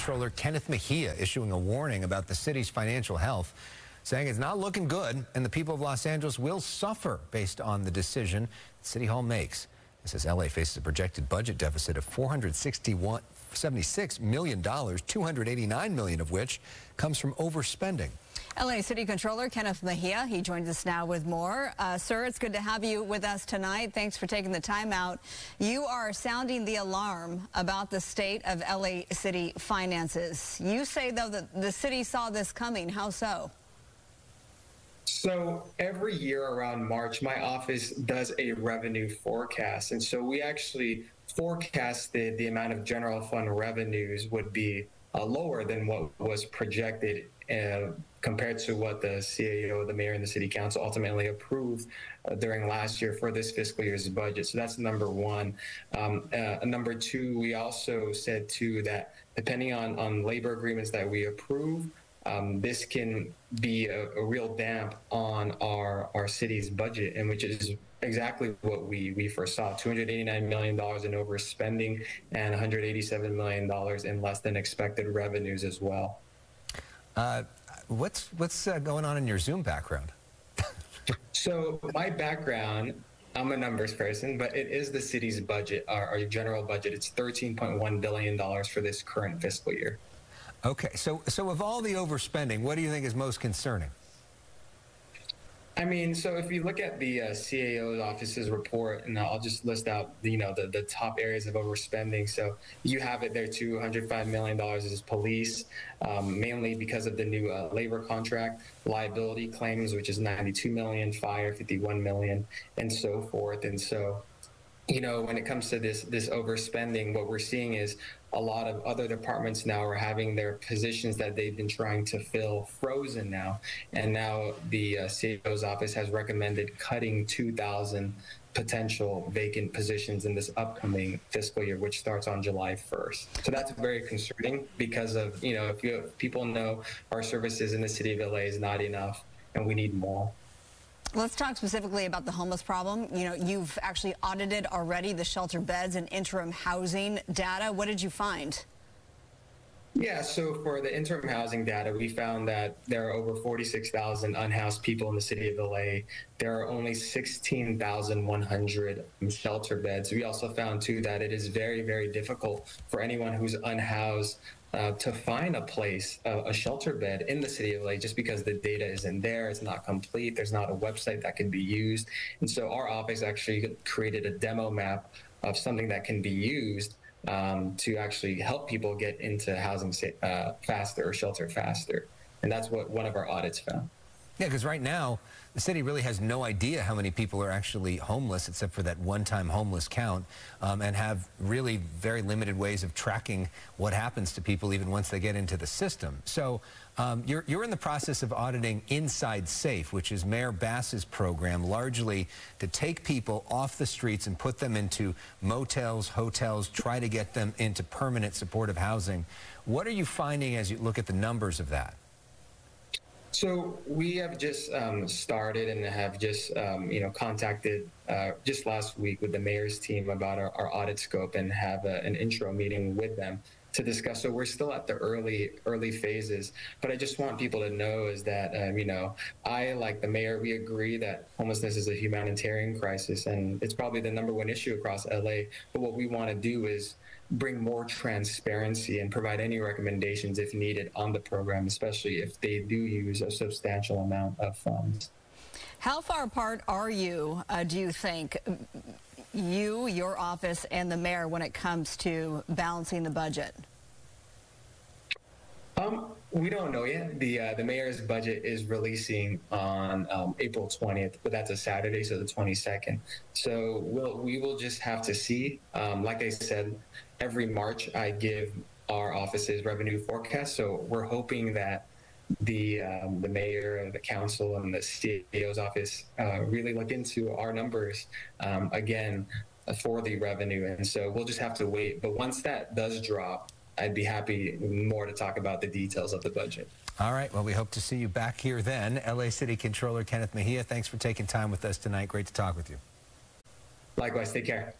Comptroller Kenneth Mejia issuing a warning about the city's financial health, saying it's not looking good and the people of Los Angeles will suffer based on the decision that City Hall makes. It says LA faces a projected budget deficit of $476 million, $289 million of which comes from overspending. LA City Comptroller Kenneth Mejia, he joins us now with more. Sir, it's good to have you with us tonight. Thanks for taking the time out. You are sounding the alarm about the state of LA City finances. You say, though, that the city saw this coming. How so? So every year around March, my office does a revenue forecast. And so we actually forecasted the amount of general fund revenues would be lower than what was projected compared to what the CAO, the mayor, and the city council ultimately approved during last year for this fiscal year's budget. So that's number one. Number two, we also said, too, that depending on labor agreements that we approve, this can be a real damp on our city's budget, and which is exactly what we foresaw, $289 million in overspending and $187 million in less than expected revenues as well. What's going on in your Zoom background? So my background, I'm a numbers person, but it is the city's budget, our general budget. It's $13.1 billion for this current fiscal year. Okay, so of all the overspending, what do you think is most concerning? I mean, so if you look at the CAO's office's report, and I'll just list out, the top areas of overspending. So you have it there, $205 million is police, mainly because of the new labor contract, liability claims, which is $92 million, fire, $51 million, and so forth. And so, when it comes to this overspending, what we're seeing is a lot of other departments now are having their positions that they've been trying to fill frozen now. And now the CAO's office has recommended cutting 2,000 potential vacant positions in this upcoming fiscal year, which starts on July 1st. So that's very concerning because of, if people know our services in the city of LA is not enough and we need more. Let's talk specifically about the homeless problem. You've actually audited already the shelter beds and interim housing data. What did you find? Yeah, so for the interim housing data, we found that there are over 46,000 unhoused people in the city of LA. There are only 16,100 shelter beds. We also found, too, that it is very, very difficult for anyone who's unhoused to find a place, a shelter bed in the city of LA, just because the data isn't there, it's not complete, there's not a website that can be used. And so our office actually created a demo map of something that can be used to actually help people get into housing faster or shelter faster. And that's what one of our audits found. Yeah, because right now, the city really has no idea how many people are actually homeless, except for that one-time homeless count, and have really very limited ways of tracking what happens to people even once they get into the system. So you're in the process of auditing Inside Safe, which is Mayor Bass's program, largely to take people off the streets and put them into motels, hotels, try to get them into permanent supportive housing. What are you finding as you look at the numbers of that? So we have just started and have just, contacted just last week with the mayor's team about our audit scope and have an intro meeting with them to discuss. So we're still at the early phases, but I just want people to know is that, I, like the mayor, we agree that homelessness is a humanitarian crisis and it's probably the number one issue across LA. But what we want to do is bring more transparency and provide any recommendations if needed on the program, especially if they do use a substantial amount of funds. How far apart are you, do you think, your office, and the mayor when it comes to balancing the budget? We don't know yet. The mayor's budget is releasing on April 20th, but that's a Saturday, so the 22nd. So we will just have to see. Like I said, every March I give our office's revenue forecast, so we're hoping that the mayor, the council, and the CAO's office really look into our numbers again for the revenue, and so we'll just have to wait. But once that does drop, I'd be happy more to talk about the details of the budget. All right, well, we hope to see you back here then. LA City Comptroller Kenneth Mejia, thanks for taking time with us tonight. Great to talk with you. Likewise, take care.